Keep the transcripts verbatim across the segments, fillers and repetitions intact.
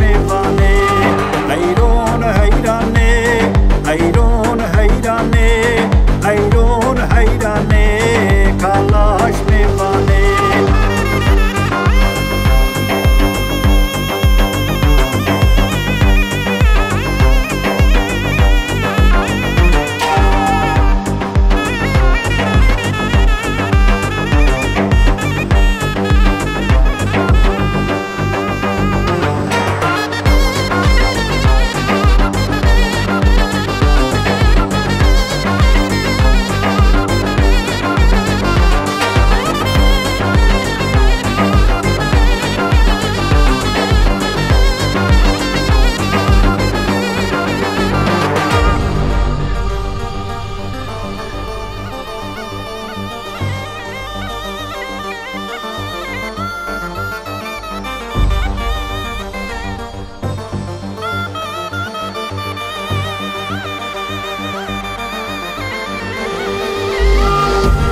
mevane. Ayron hayrane, ayron.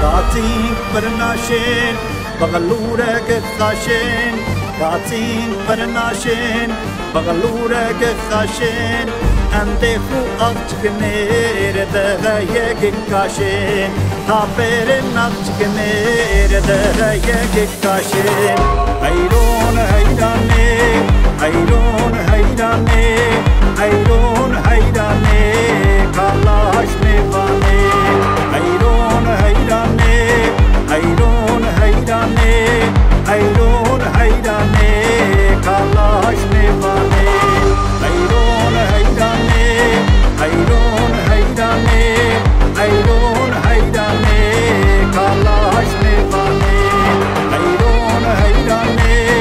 Katin parnashin, bagalura ke tashin. Katin parnashin, bagalura ke tashin. Ante hu atkner dehye ke kashin. Haber atkner dehye ke kashin. Ayron hayrane, ayron hayrane, ayron hayrane, kalash me bane. Ayron hayrane. Ayron hayrane, ayron hayrane, kalash me bane. Ayron hayrane, ayron hayrane, ayron hayrane, kalash me bane. Ayron hayrane.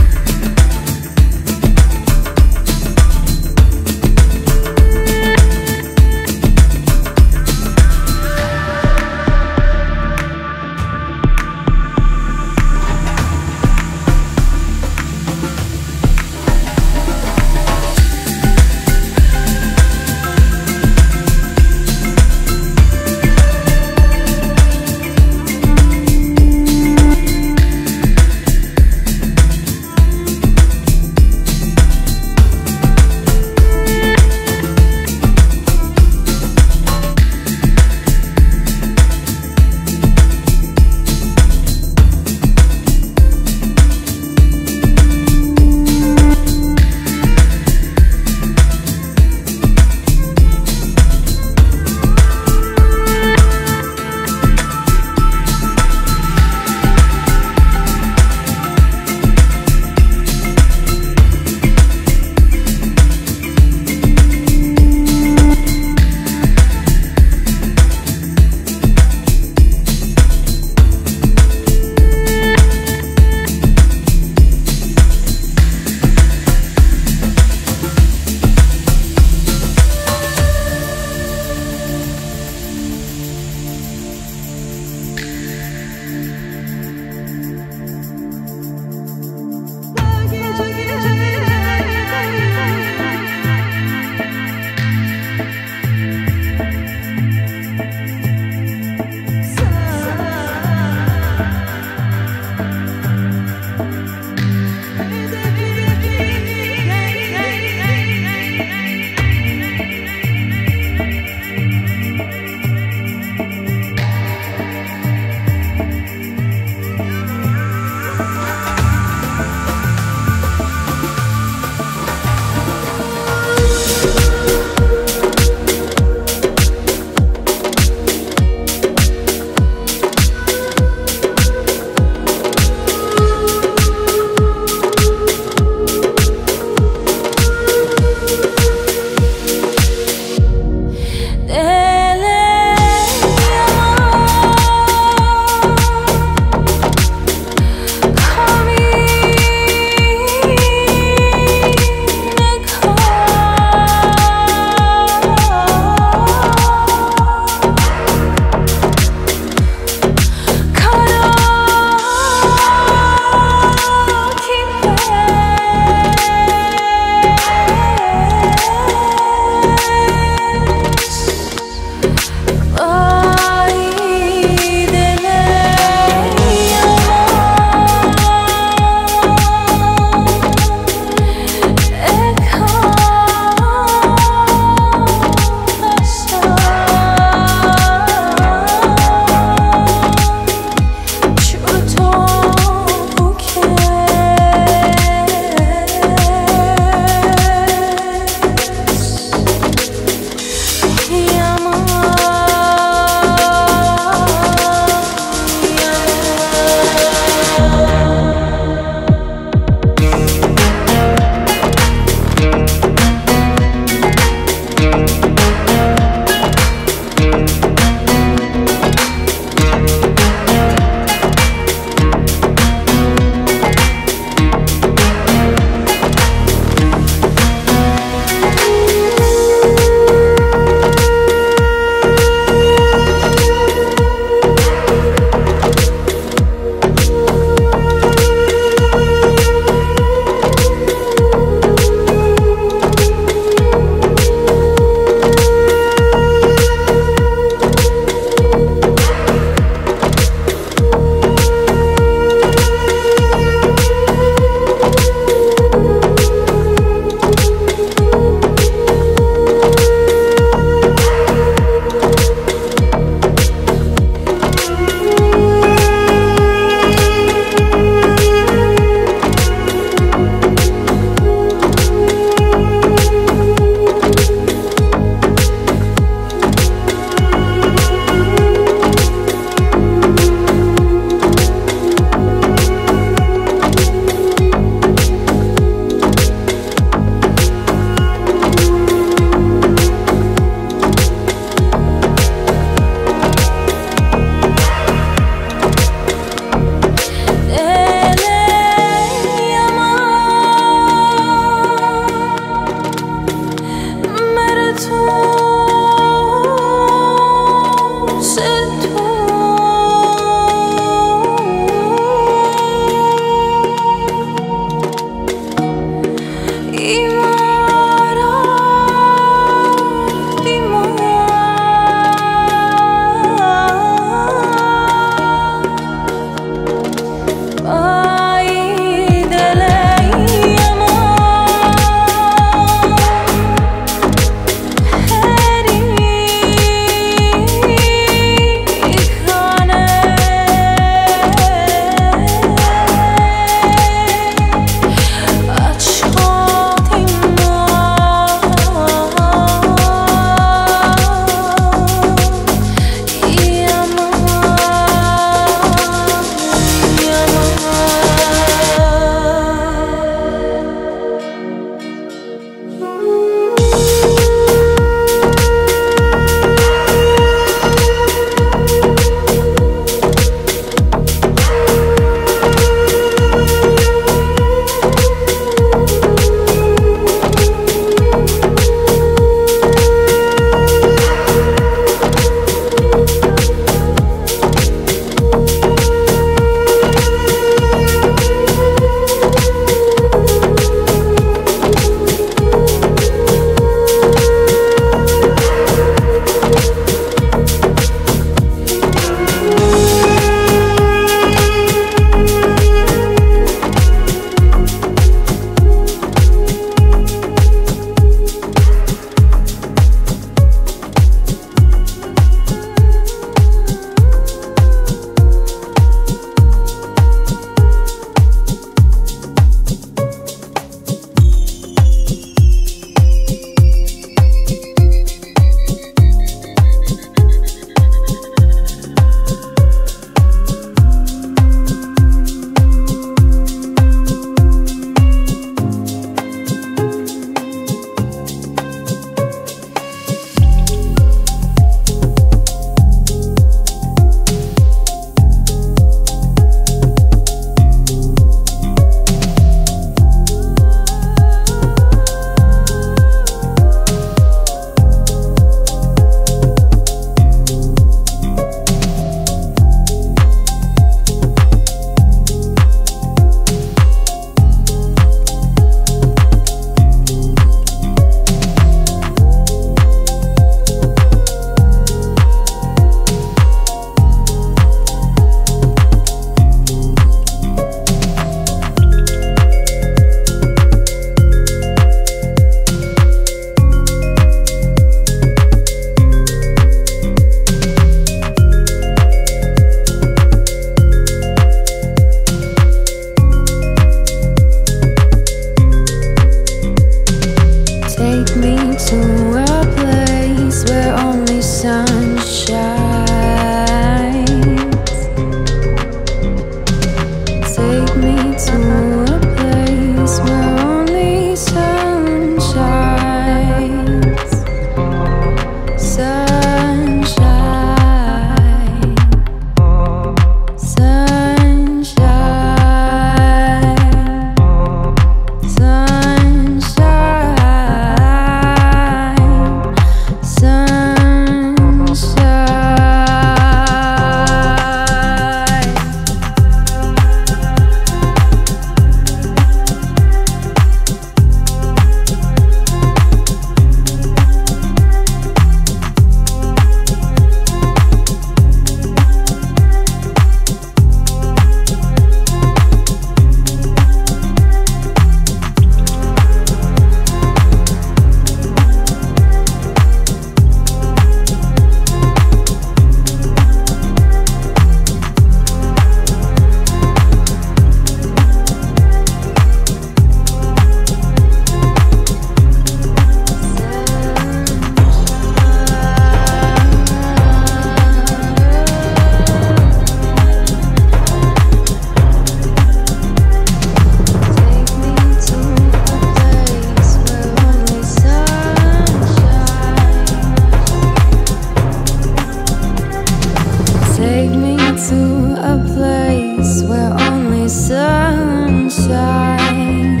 to a place where only sun shines,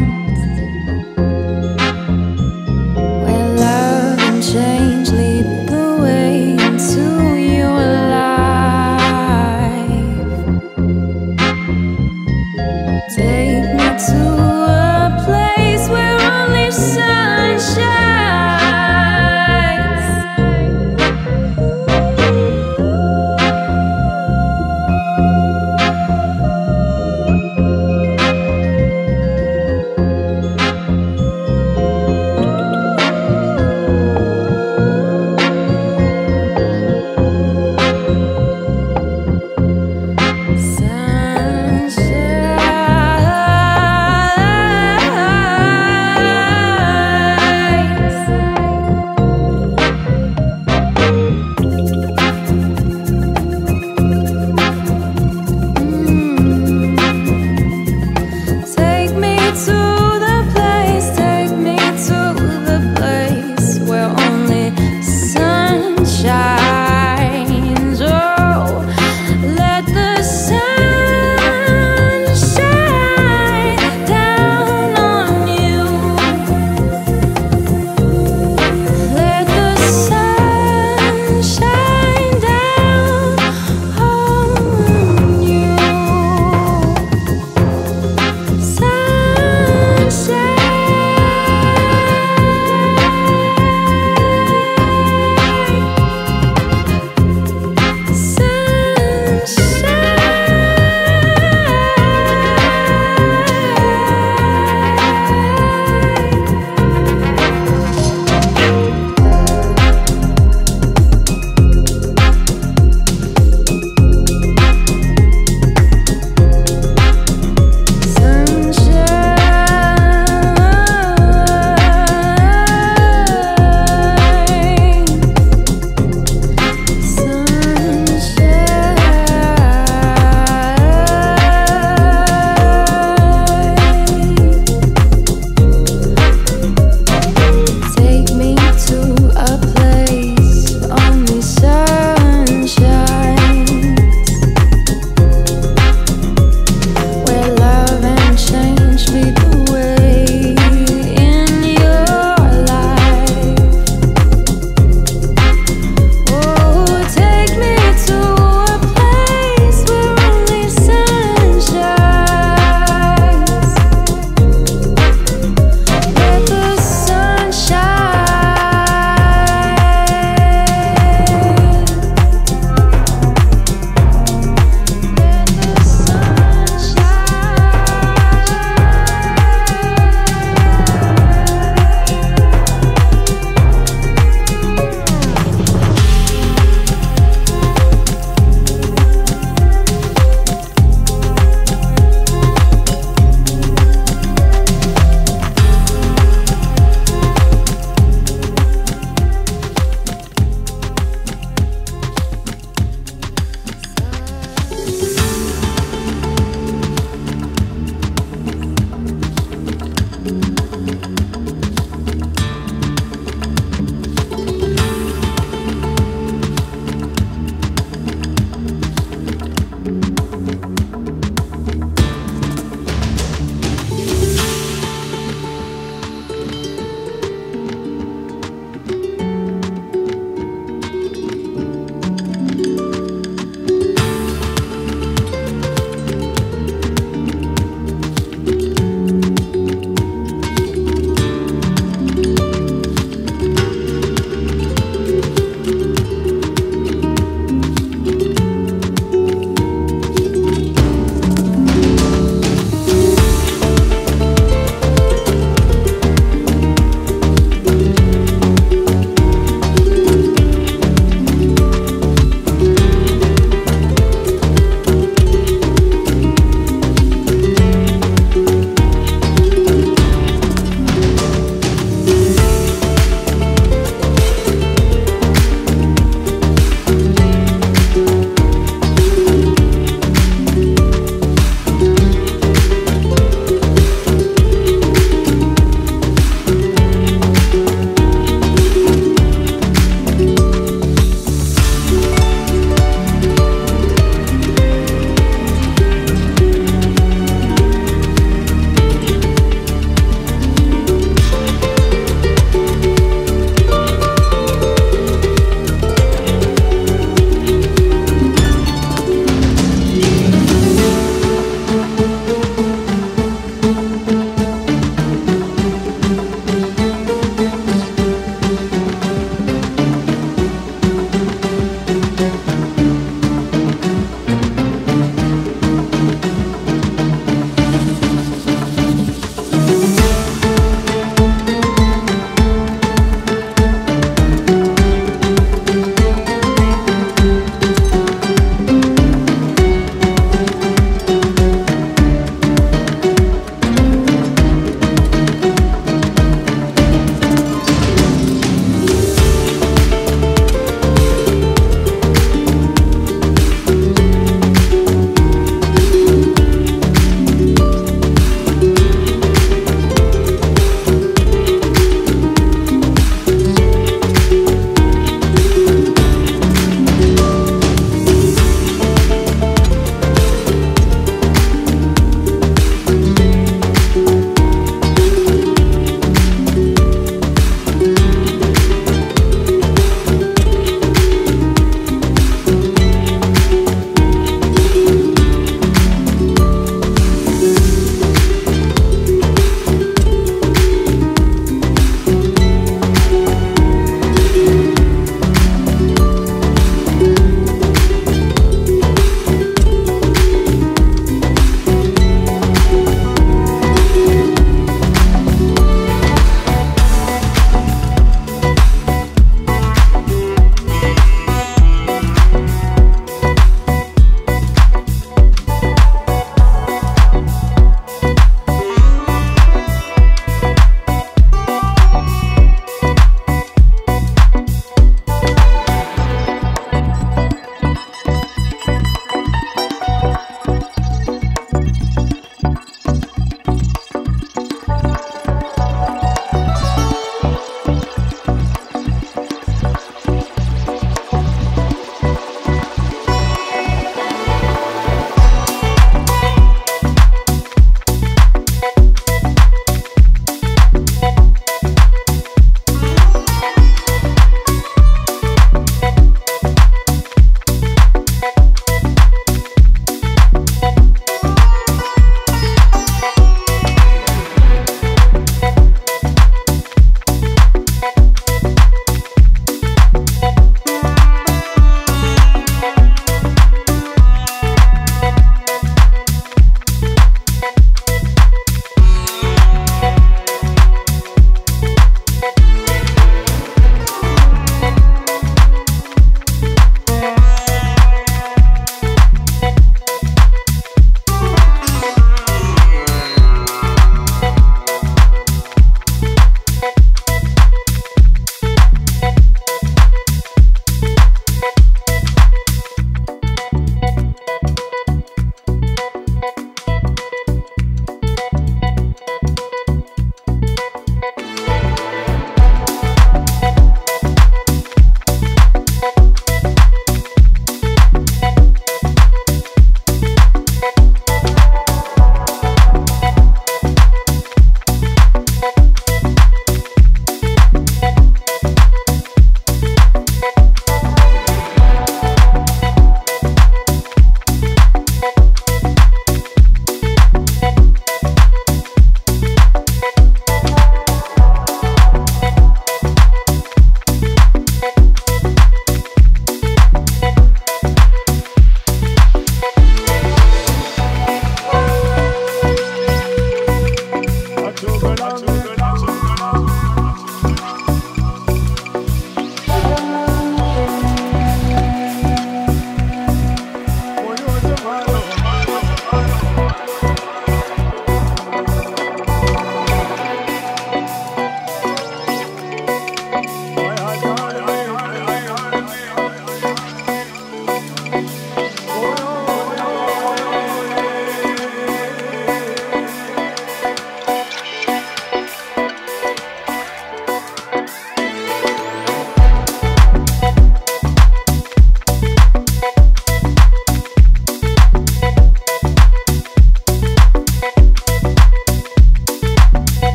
where love and change lead the way into your life. Take me to a place where only sun shines.